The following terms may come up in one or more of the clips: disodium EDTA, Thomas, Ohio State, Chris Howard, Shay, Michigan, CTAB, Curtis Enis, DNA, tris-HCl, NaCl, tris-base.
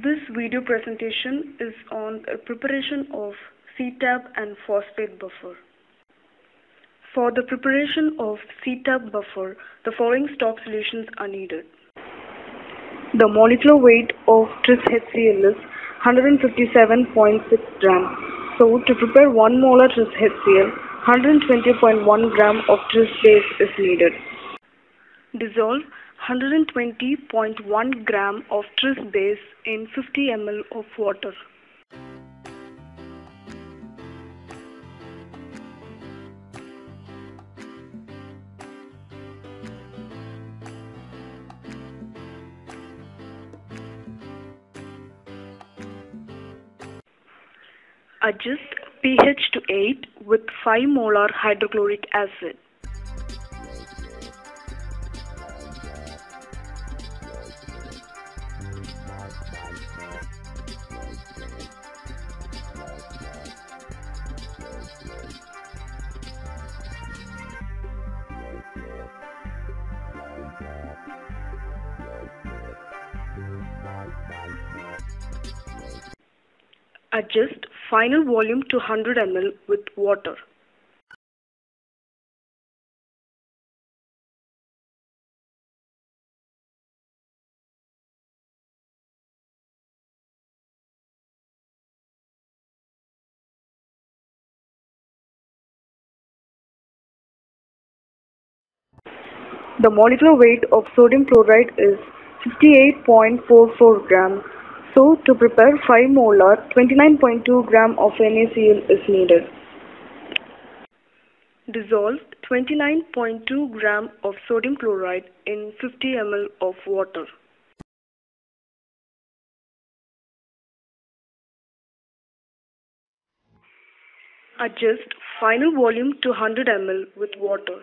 This video presentation is on preparation of CTAB and phosphate buffer. For the preparation of CTAB buffer, the following stock solutions are needed. The molecular weight of tris-HCl is 157.6 grams. So to prepare 1 molar tris-HCl, 120.1 gram of tris-base is needed. Dissolve 120.1 gram of tris-base in 50 ml of water. Adjust pH to 8 with 5 molar hydrochloric acid. Adjust final volume to 100 ml with water. The molecular weight of sodium chloride is 58.44 grams. So, to prepare 5 molar, 29.2 gram of NaCl is needed. Dissolve 29.2 gram of sodium chloride in 50 ml of water. Adjust final volume to 100 ml with water.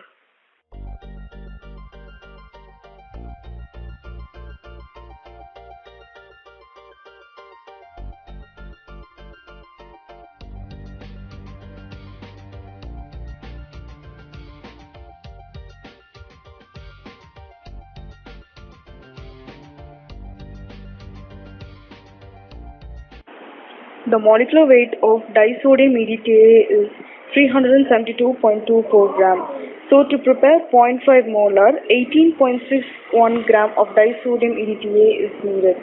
The molecular weight of disodium EDTA is 372.24 grams. So to prepare 0.5 molar, 18.61 grams of disodium EDTA is needed.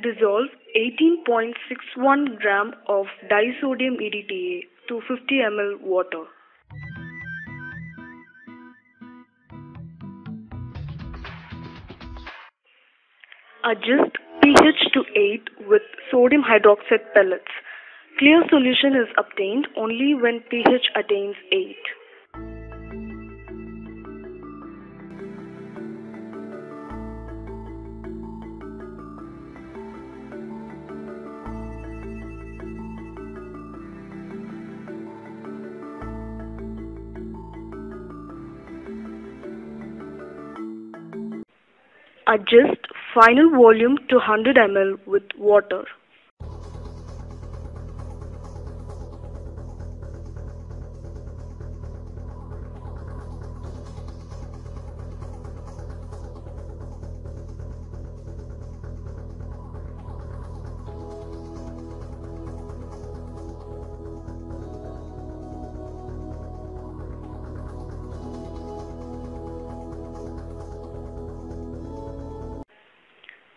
Dissolve 18.61 grams of disodium EDTA to 50 ml water. Adjust pH to 8 with sodium hydroxide pellets. Clear solution is obtained only when pH attains 8. Adjust final volume to 100 ml with water.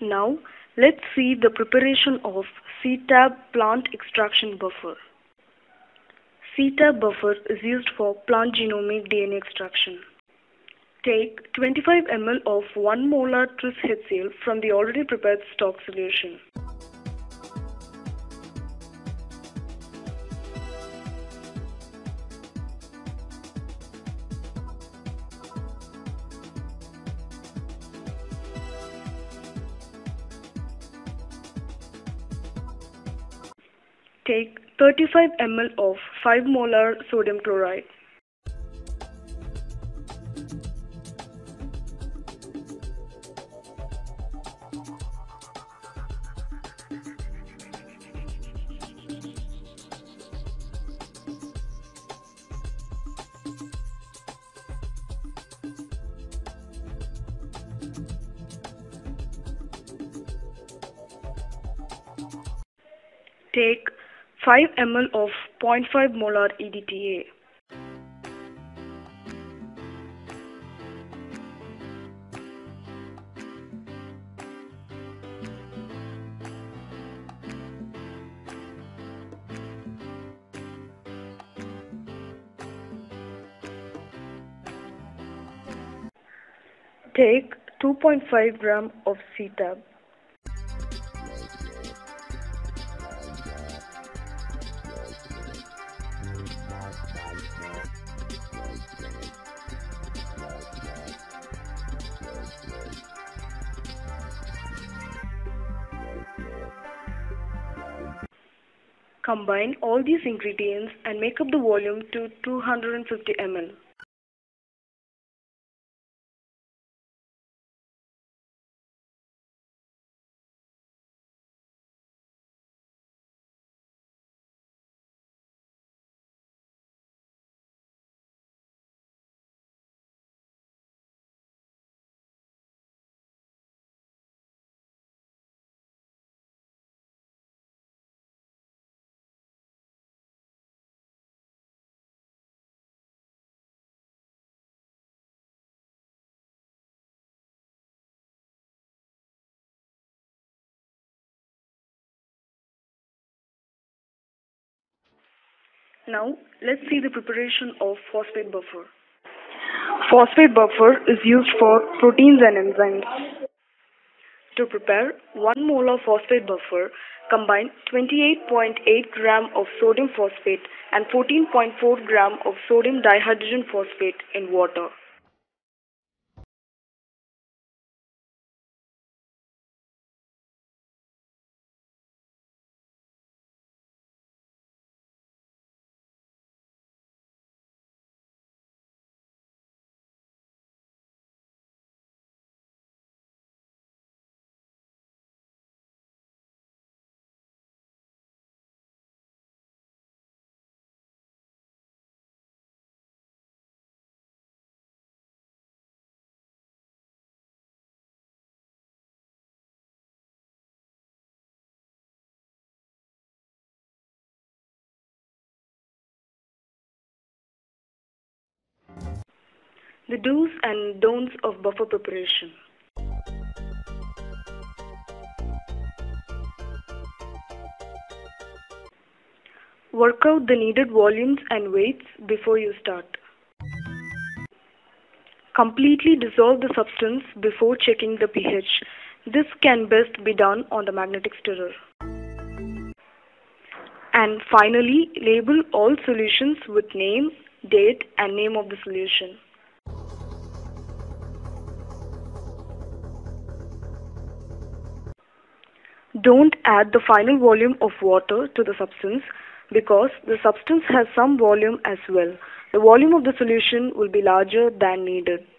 Now, let's see the preparation of CTAB plant extraction buffer. CTAB buffer is used for plant genomic DNA extraction. Take 25 ml of 1 molar tris-HCl from the already prepared stock solution. Take 35 ml of 5 molar sodium chloride. take 5 ml of 0.5 molar EDTA. Take 2.5 grams of CTAB. Combine all these ingredients and make up the volume to 250 ml. Now, let's see the preparation of phosphate buffer. Phosphate buffer is used for proteins and enzymes. To prepare 1 mole of phosphate buffer, combine 28.8 gram of sodium phosphate and 14.4 gram of sodium dihydrogen phosphate in water. The do's and don'ts of buffer preparation. Work out the needed volumes and weights before you start. Completely dissolve the substance before checking the pH. This can best be done on the magnetic stirrer. And finally, label all solutions with name, date, and name of the solution. Don't add the final volume of water to the substance because the substance has some volume as well. The volume of the solution will be larger than needed.